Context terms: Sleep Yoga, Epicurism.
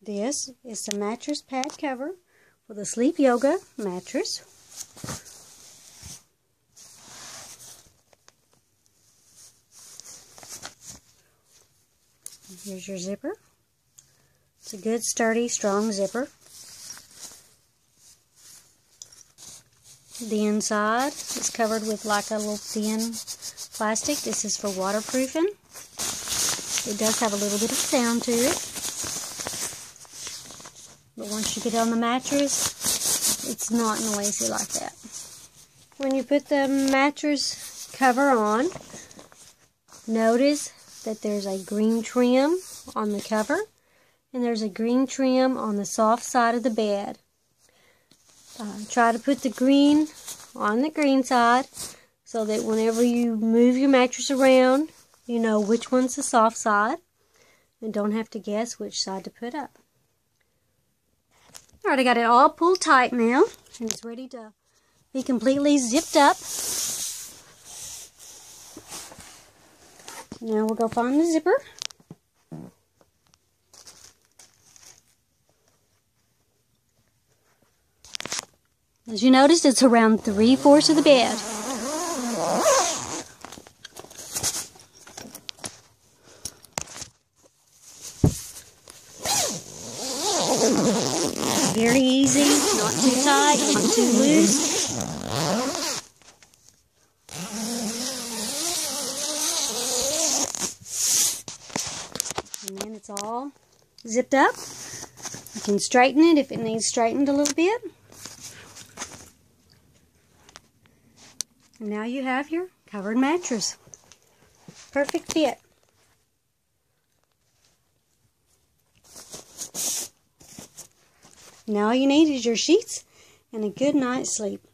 This is the mattress pad cover for the Sleep Yoga mattress. Here's your zipper. It's a good, sturdy, strong zipper. The inside is covered with like a little thin plastic. This is for waterproofing. It does have a little bit of sound to it. But once you get on the mattress, it's not noisy like that. When you put the mattress cover on, notice that there's a green trim on the cover and there's a green trim on the soft side of the bed. Try to put the green on the green side so that whenever you move your mattress around, you know which one's the soft side and don't have to guess which side to put up. Alright, I got it all pulled tight now and it's ready to be completely zipped up. Now we'll go find the zipper. As you noticed, it's around 3/4 of the bed. Very easy, not too tight, not too loose. And then it's all zipped up. You can straighten it if it needs straightened a little bit. And now you have your covered mattress. Perfect fit. Now all you need is your sheets and a good night's sleep.